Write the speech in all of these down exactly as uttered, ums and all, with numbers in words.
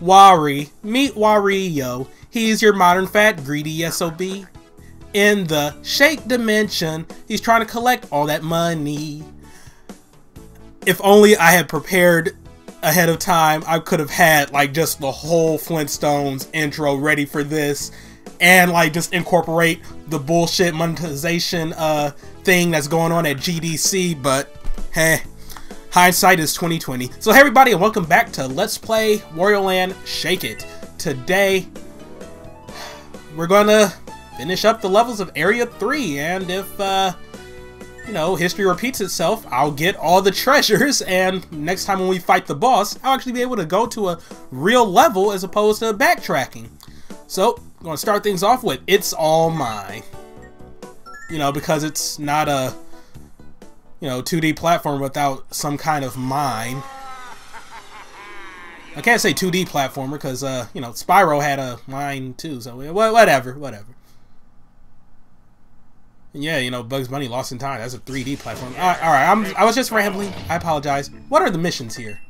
Wari. Meet Wario. He's your modern fat greedy S O B. In the shake dimension, he's trying to collect all that money. If only I had prepared ahead of time, I could have had like just the whole Flintstones intro ready for this, and like just incorporate the bullshit monetization uh thing that's going on at G D C, but heh, hindsight is twenty twenty. So hey everybody, and welcome back to Let's Play Wario Land Shake It. Today we're gonna finish up the levels of Area three, and if uh you know, history repeats itself, I'll get all the treasures, and next time when we fight the boss, I'll actually be able to go to a real level as opposed to backtracking. So, I'm gonna start things off with It's All Mine. You know, because it's not a, you know, two D platform without some kind of mine. I can't say two D platformer because, uh, you know, Spyro had a mine too, so whatever, whatever. Yeah, you know, Bugs Bunny Lost in Time. That's a three D platform. All right, all right I'm, I was just rambling. I apologize. What are the missions here?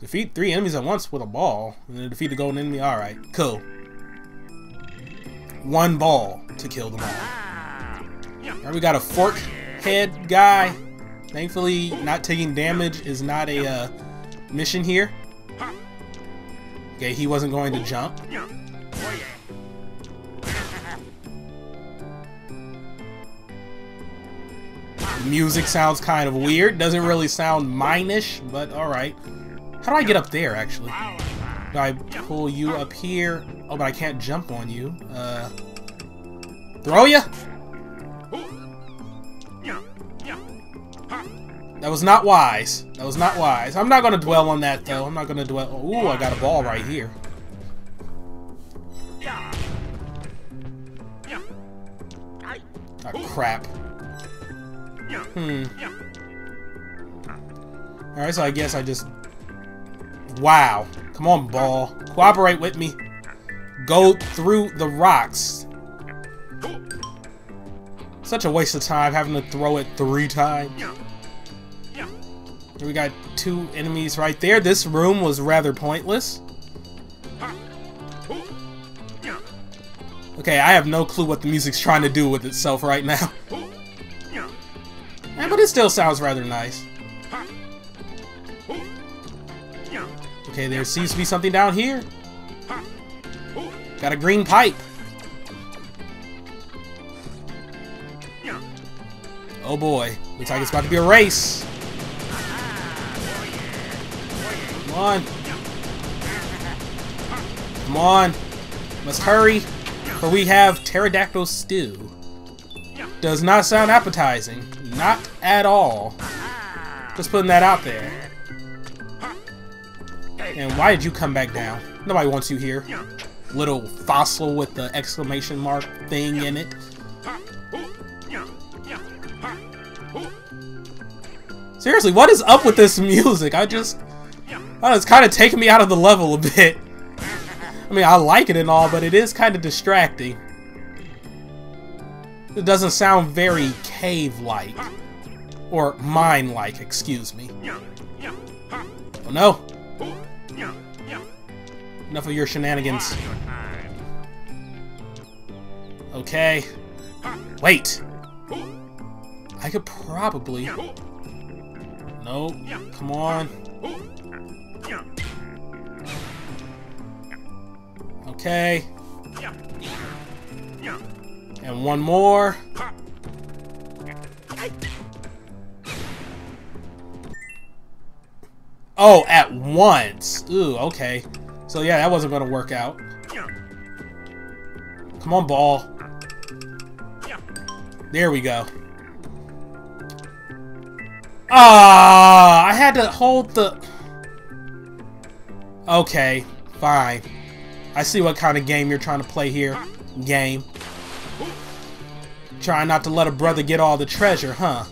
Defeat three enemies at once with a ball, and then defeat the golden enemy. All right, cool. One ball to kill them all. All right, we got a fork head guy. Thankfully, not taking damage is not a uh, mission here. Okay, he wasn't going to jump. Music sounds kind of weird. Doesn't really sound mine-ish, but alright. How do I get up there, actually? Do I pull you up here? Oh, but I can't jump on you. Uh, throw ya? That was not wise. That was not wise. I'm not gonna dwell on that, though. I'm not gonna dwell... Ooh, I got a ball right here. Oh, crap. Hmm. Alright, so I guess I just... Wow. Come on, ball. Cooperate with me. Go through the rocks. Such a waste of time having to throw it three times. We got two enemies right there. This room was rather pointless. Okay, I have no clue what the music's trying to do with itself right now. Yeah, but it still sounds rather nice. Okay, there seems to be something down here. Got a green pipe. Oh boy, looks like it's about to be a race. Come on. Come on. Must hurry, for we have pterodactyl stew. Does not sound appetizing. Not at all. Just putting that out there. And why did you come back down? Nobody wants you here. Little fossil with the exclamation mark thing in it. Seriously, what is up with this music? I just... Oh, it's kind of taking me out of the level a bit. I mean, I like it and all, but it is kind of distracting. It doesn't sound very cave-like. Or mine-like, excuse me. Oh no! Enough of your shenanigans. Okay. Wait! I could probably... No. Come on. Okay. And one more. Oh, at once. Ooh, okay. So yeah, that wasn't gonna work out. Come on, ball. There we go. Ah, I had to hold the... Okay, fine. I see what kind of game you're trying to play here. Game. Trying not to let a brother get all the treasure, huh?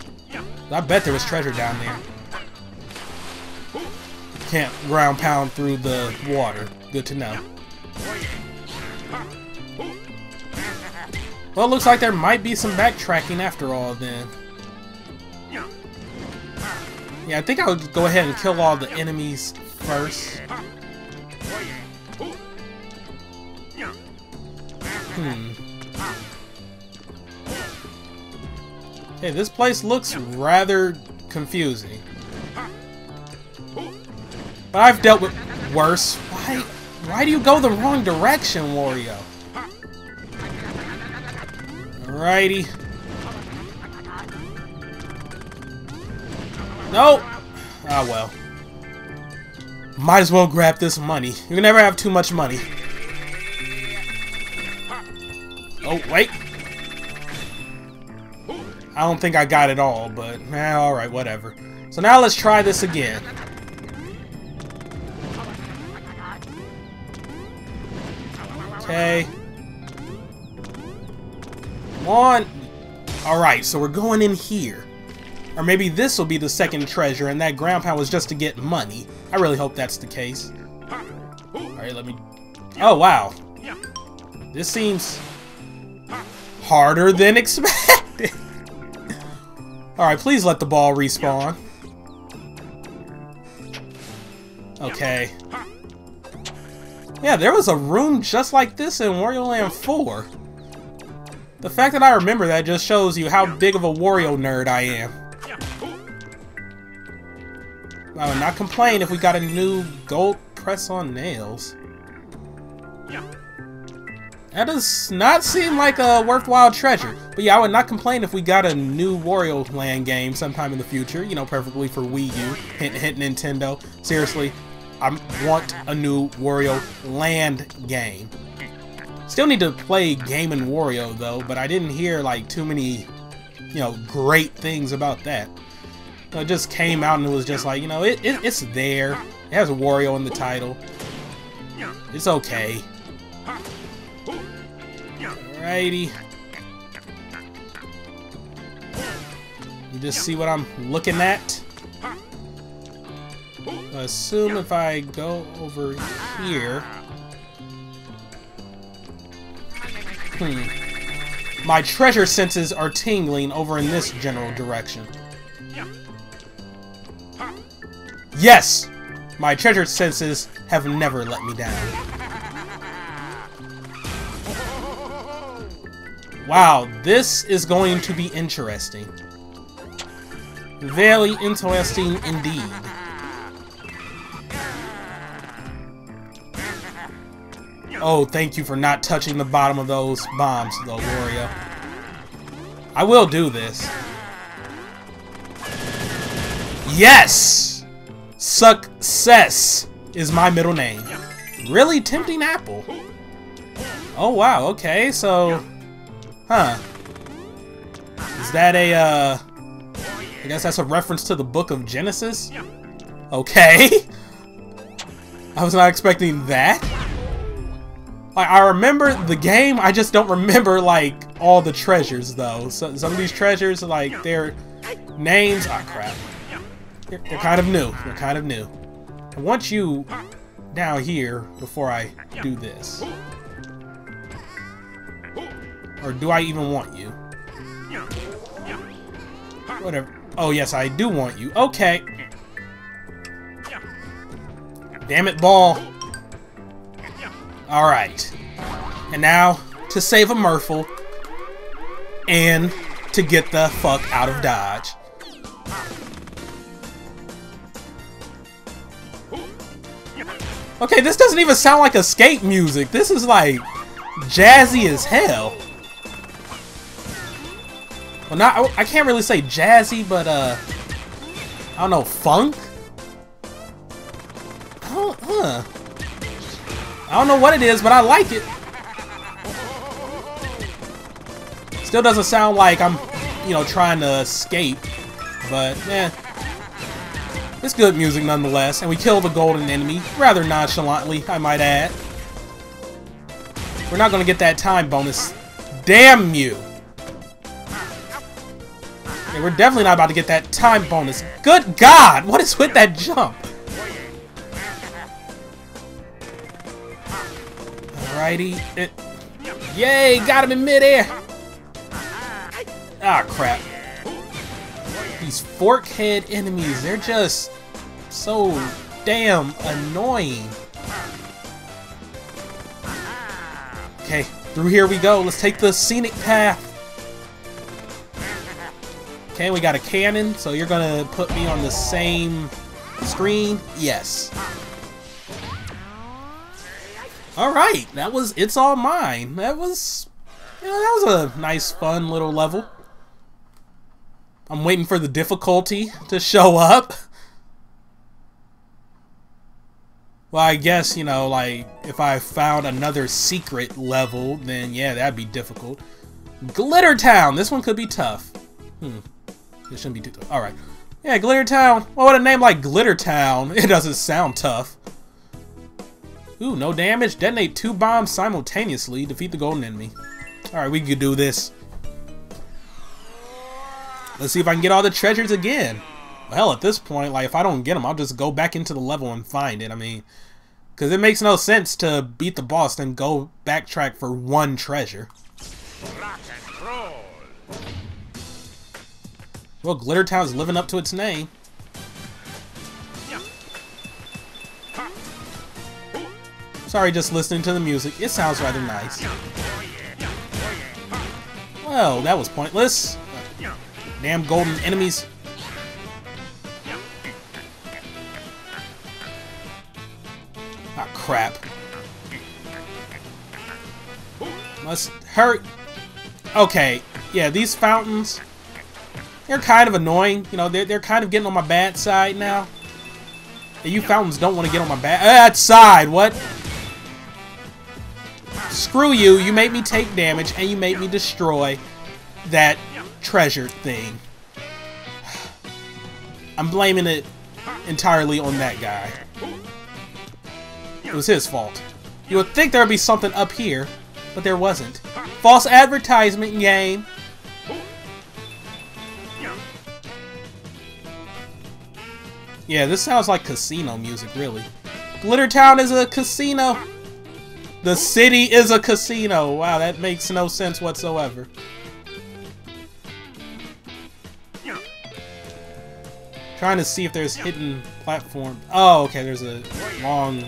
I bet there was treasure down there. Can't ground pound through the water. Good to know. Well, it looks like there might be some backtracking after all then. Yeah, I think I would go ahead and kill all the enemies first. Hmm. Hey, this place looks rather confusing. But I've dealt with worse. Why, why do you go the wrong direction, Wario? Alrighty. No! Ah, well. Might as well grab this money. You can never have too much money. Oh, wait. I don't think I got it all, but eh, alright, whatever. So now let's try this again. Okay. Come on. Alright, so we're going in here. Or maybe this will be the second treasure, and that ground pound was just to get money. I really hope that's the case. Alright, let me... Oh, wow. This seems... harder than expected. Alright, please let the ball respawn. Okay. Yeah, there was a room just like this in Wario Land four. The fact that I remember that just shows you how big of a Wario nerd I am. I would not complain if we got a new gold press on nails. That does not seem like a worthwhile treasure. But yeah, I would not complain if we got a new Wario Land game sometime in the future. You know, preferably for Wii U. Hint, hint, Nintendo. Seriously, I want a new Wario Land game. Still need to play Game and Wario, though, but I didn't hear, like, too many, you know, great things about that. You know, it just came out and it was just like, you know, it, it it's there. It has Wario in the title. It's okay. Alrighty. You just see what I'm looking at. I assume if I go over here... Hmm. My treasure senses are tingling over in this general direction. Yes! My treasure senses have never let me down. Wow, this is going to be interesting. Very interesting indeed. Oh, thank you for not touching the bottom of those bombs, though, Wario. I will do this. Yes! Success is my middle name. Really tempting apple. Oh, wow, okay, so... Huh. Is that a, uh... I guess that's a reference to the Book of Genesis? Okay. I was not expecting that. Like, I remember the game, I just don't remember, like, all the treasures, though. So, some of these treasures, like, their names... Oh, crap. They're, they're kind of new. They're kind of new. I want you down here before I do this. Or do I even want you? Whatever. Oh, yes, I do want you. Okay. Damn it, ball. Alright. And now, to save a Merfle. And to get the fuck out of Dodge. Okay, this doesn't even sound like escape music. This is like jazzy as hell. Well, not, I can't really say jazzy, but, uh, I don't know, funk? I don't, huh. I don't know what it is, but I like it. Still doesn't sound like I'm, you know, trying to escape, but, eh. It's good music nonetheless, and we kill the golden enemy, rather nonchalantly, I might add. We're not gonna get that time bonus. Damn you! Yeah, we're definitely not about to get that time bonus. Good God! What is with that jump? Alrighty. It... Yay! Got him in midair! Ah, crap. These forkhead enemies, they're just so damn annoying. Okay, Through here we go. Let's take the scenic path. Okay, we got a cannon, so you're gonna put me on the same screen. Yes. Alright, that was It's All Mine. That was, you know, that was a nice, fun little level. I'm waiting for the difficulty to show up. Well, I guess, you know, like, if I found another secret level, then yeah, that'd be difficult. Glittertown! This one could be tough. Hmm. It shouldn't be too tough. Alright. Yeah, Glittertown. Well, with a name like Glittertown, it doesn't sound tough. Ooh, no damage. Detonate two bombs simultaneously. Defeat the golden enemy. Alright, we could do this. Let's see if I can get all the treasures again. Well, hell, at this point, like, if I don't get them, I'll just go back into the level and find it. I mean, because it makes no sense to beat the boss then go backtrack for one treasure. Rock and roll. Well, Glittertown's living up to its name. Sorry, just listening to the music. It sounds rather nice. Well, that was pointless. Damn golden enemies. Ah, crap. Must hurt. Okay, yeah, these fountains, they're kind of annoying. You know, they're, they're kind of getting on my bad side now. And you fountains don't want to get on my bad, bad side. What? Screw you, you made me take damage and you made me destroy that treasure thing. I'm blaming it entirely on that guy. It was his fault. You would think there would be something up here, but there wasn't. False advertisement game. Yeah, this sounds like casino music, really. Glittertown is a casino. The city is a casino. Wow, that makes no sense whatsoever. Yeah. Trying to see if there's hidden platform. Oh, okay, there's a long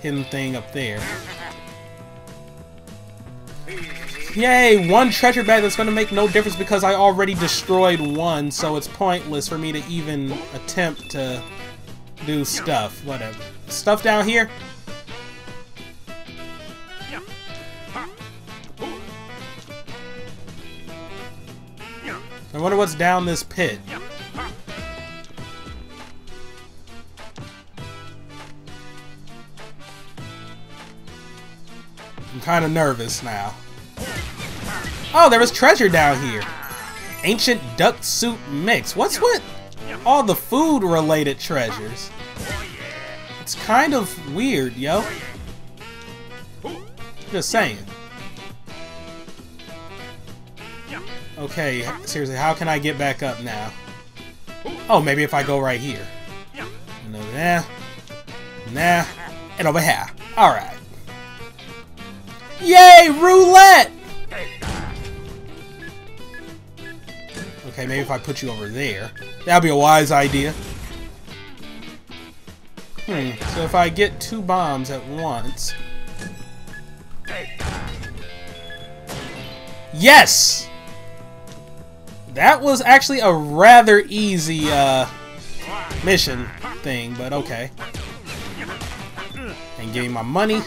hidden thing up there. Yay, one treasure bag that's going to make no difference because I already destroyed one, so it's pointless for me to even attempt to do stuff. Whatever. Stuff down here? I wonder what's down this pit. I'm kind of nervous now. Oh, there was treasure down here. Ancient duck soup mix. What's with all the food-related treasures? It's kind of weird, yo. Just saying. Okay, seriously, how can I get back up now? Oh, maybe if I go right here. And over there. Nah. And over here. Alright. Yay! Roulette! Okay, maybe if I put you over there. That'd be a wise idea. Hmm, so if I get two bombs at once... Yes! That was actually a rather easy uh, mission thing, but okay. And give me my money.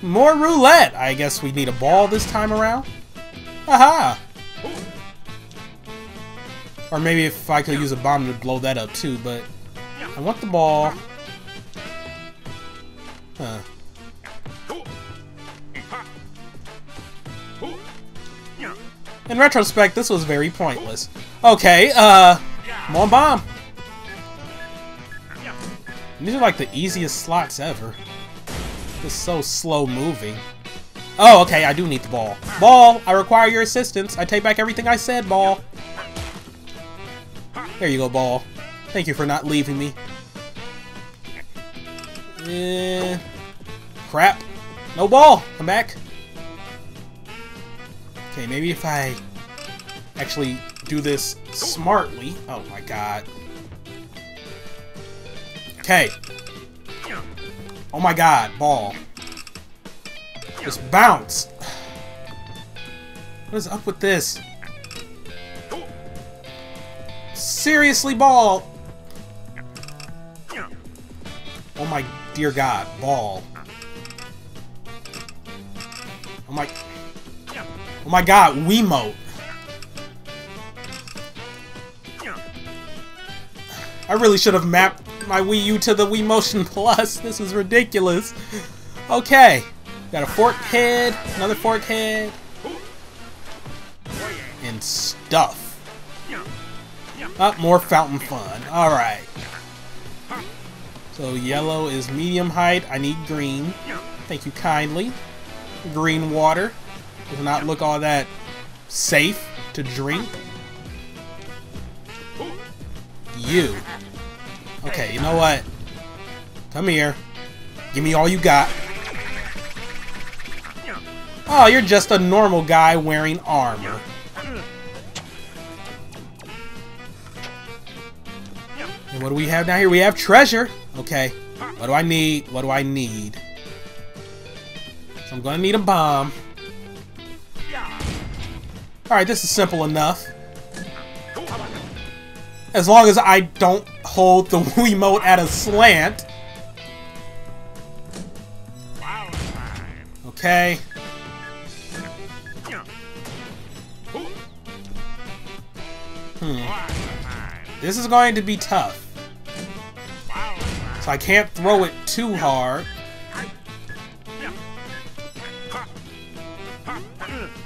More roulette! I guess we need a ball this time around. Haha! Or maybe if I could use a bomb to blow that up too, but I want the ball. Huh. In retrospect, this was very pointless. Okay, uh... come on, bomb! These are like the easiest slots ever. It's so slow-moving. Oh, okay, I do need the ball. Ball, I require your assistance. I take back everything I said, ball. There you go, ball. Thank you for not leaving me. Eh... Crap. No ball! Come back. Okay, maybe if I actually do this smartly. Oh my god. Okay. Oh my god, ball. Just bounce. What is up with this? Seriously, ball! Oh my dear God, ball. Oh my... Oh my God, Wiimote. I really should have mapped my Wii U to the Wii Motion Plus. This is ridiculous. Okay. Got a fork head, another fork head, and stuff. Up, oh, more fountain fun. Alright. So yellow is medium height. I need green. Thank you kindly. Green water. Does not look all that safe to drink. You. Okay, you know what? Come here. Give me all you got. Oh, you're just a normal guy wearing armor. And what do we have down here? We have treasure. Okay. What do I need? What do I need? So I'm gonna need a bomb. Alright, this is simple enough. As long as I don't hold the Wiimote at a slant. Okay. Hmm. This is going to be tough. So I can't throw it too hard.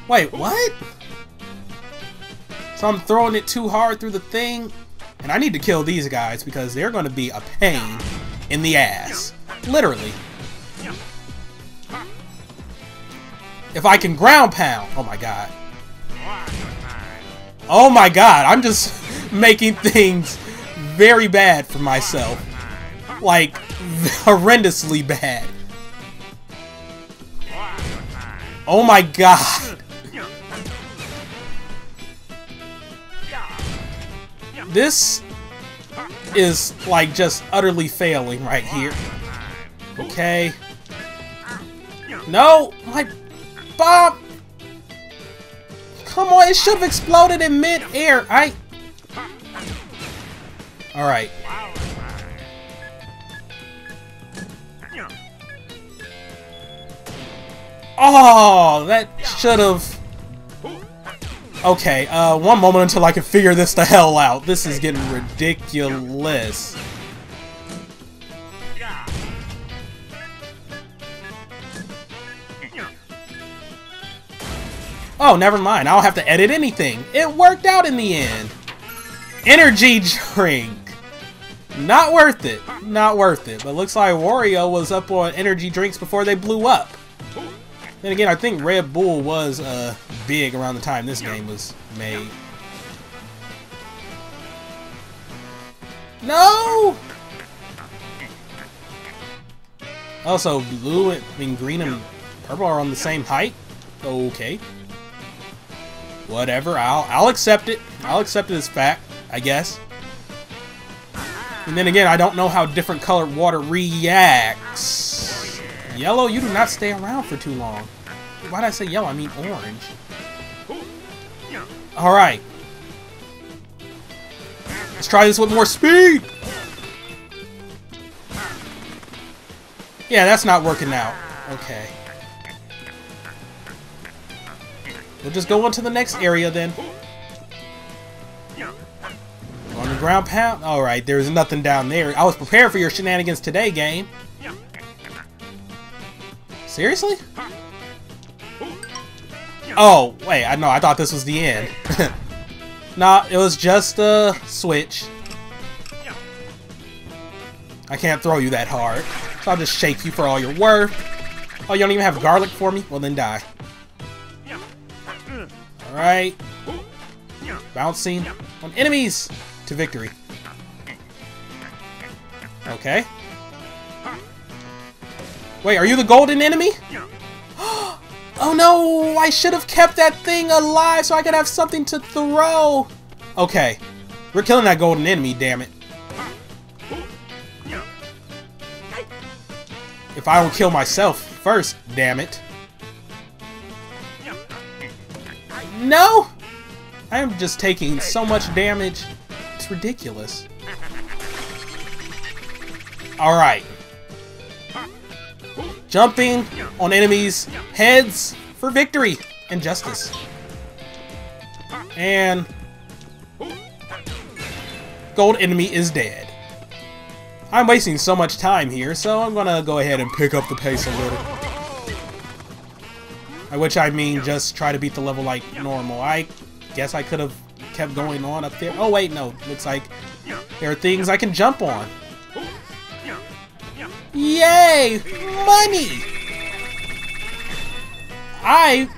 Wait, what? So I'm throwing it too hard through the thing? And I need to kill these guys because they're going to be a pain in the ass. Literally. If I can ground pound. Oh my God. Oh my God. I'm just making things very bad for myself. Like, horrendously bad. Oh my God. This is, like, just utterly failing right here. Okay. No! My bomb! Come on, it should have exploded in mid-air. I... Alright. Oh, that should have... Okay, uh, one moment until I can figure this the hell out. This is getting ridiculous. Oh, never mind. I don't have to edit anything. It worked out in the end. Energy drink. Not worth it. Not worth it. But looks like Wario was up on energy drinks before they blew up. Then again, I think Red Bull was uh, big around the time this game was made. No! Also, blue and I mean, green and purple are on the same height. Okay. Whatever. I'll I'll accept it. I'll accept it as fact, I guess. And then again, I don't know how different colored water reacts. Yellow, you do not stay around for too long. Why did I say yellow? I mean orange. Alright. Let's try this with more speed! Yeah, that's not working out. Okay. We'll just go on to the next area then. On the ground pound? Alright, there's nothing down there. I was prepared for your shenanigans today, game. Seriously? Oh, wait, I know, I thought this was the end. Nah, it was just a switch. I can't throw you that hard, so I'll just shake you for all you're worth. Oh, you don't even have garlic for me? Well, then die. Alright. Bouncing on enemies to victory. Okay. Wait, are you the golden enemy? Oh no! I should have kept that thing alive so I could have something to throw! Okay. We're killing that golden enemy, damn it. If I don't kill myself first, damn it. No! I am just taking so much damage. It's ridiculous. Alright. Jumping on enemies' heads for victory and justice. And... gold enemy is dead. I'm wasting so much time here, so I'm gonna go ahead and pick up the pace a little. By which I mean just try to beat the level like normal. I guess I could have kept going on up there. Oh wait, no. Looks like there are things I can jump on. Yay! Money! I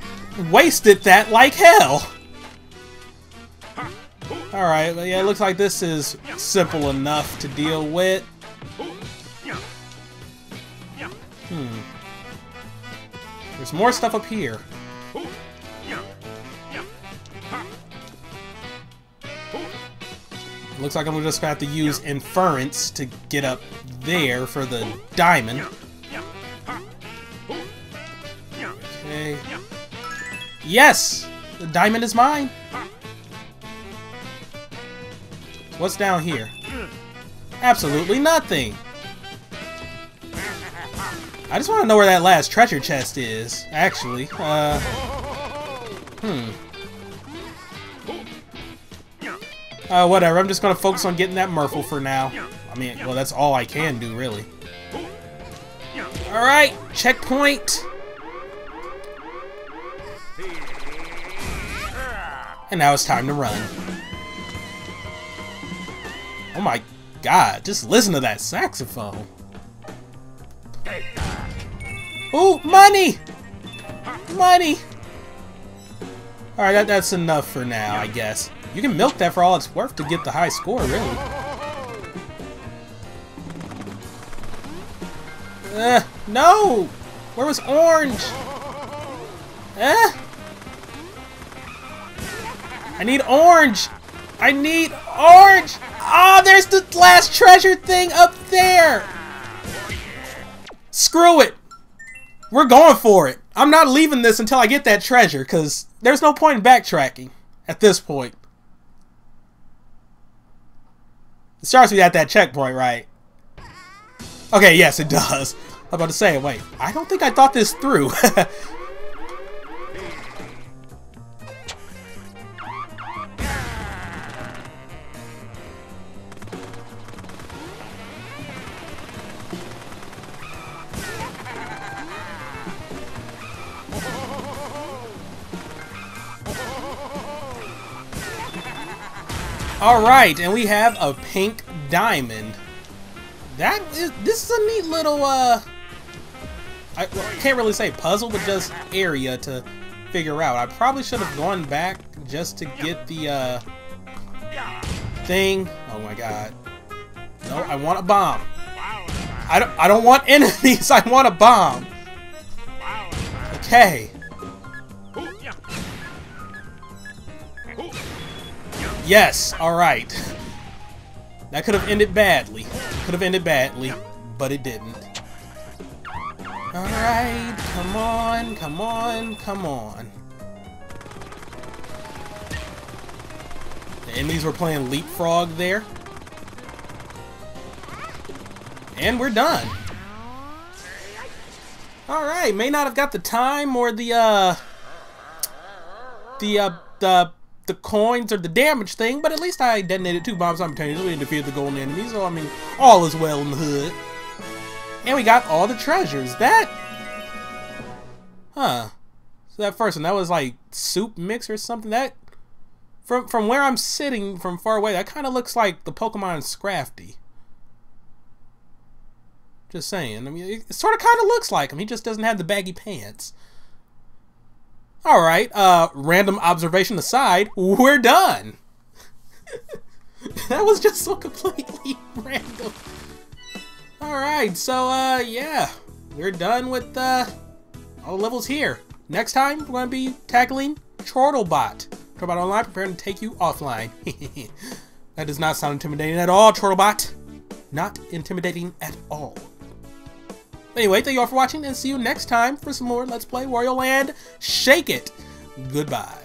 wasted that like hell! Alright, yeah, it looks like this is simple enough to deal with. Hmm. There's more stuff up here. Looks like I'm just gonna have to use inference to get up there for the diamond. Okay. Yes! The diamond is mine! What's down here? Absolutely nothing! I just want to know where that last treasure chest is, actually. Uh, hmm. Uh, whatever, I'm just going to focus on getting that Merfle for now. I mean, well, that's all I can do, really. Alright, checkpoint! And now it's time to run. Oh my god, just listen to that saxophone. Ooh, money! Money! Alright, that, that's enough for now, I guess. You can milk that for all it's worth to get the high score, really. Uh, no! Where was orange? Eh? I need orange! I need orange! Ah, oh, there's the last treasure thing up there! Screw it! We're going for it. I'm not leaving this until I get that treasure, because there's no point in backtracking at this point. It starts me at that checkpoint, right? Okay, yes, it does. I'm about to say, wait, I don't think I thought this through. Alright, and we have a pink diamond. That is, this is a neat little, uh... I well, can't really say puzzle, but just area to figure out. I probably should have gone back just to get the, uh... thing. Oh my god. No, I want a bomb. I don't, I don't want enemies, I want a bomb. Okay. Yes, alright. That could have ended badly. Could have ended badly, but it didn't. Alright, come on, come on, come on. The enemies were playing leapfrog there. And we're done. Alright, may not have got the time or the, uh... The, uh, the... the coins or the damage thing, but at least I detonated two bombs simultaneously and defeated the golden enemy, so I mean, all is well in the hood. And we got all the treasures. That... Huh. So that first one, that was like soup mix or something. That... From, from where I'm sitting, from far away, that kind of looks like the Pokemon Scrafty. Just saying. I mean, it, it sort of kind of looks like him. He just doesn't have the baggy pants. Alright, uh, random observation aside, we're done! That was just so completely random. Alright, so, uh, yeah. We're done with, uh, all the levels here. Next time, we're gonna be tackling TortleBot. TortleBot Online, preparing to take you offline. That does not sound intimidating at all, TortleBot. Not intimidating at all. Anyway, thank you all for watching, and see you next time for some more Let's Play Wario Land Shake It. Goodbye.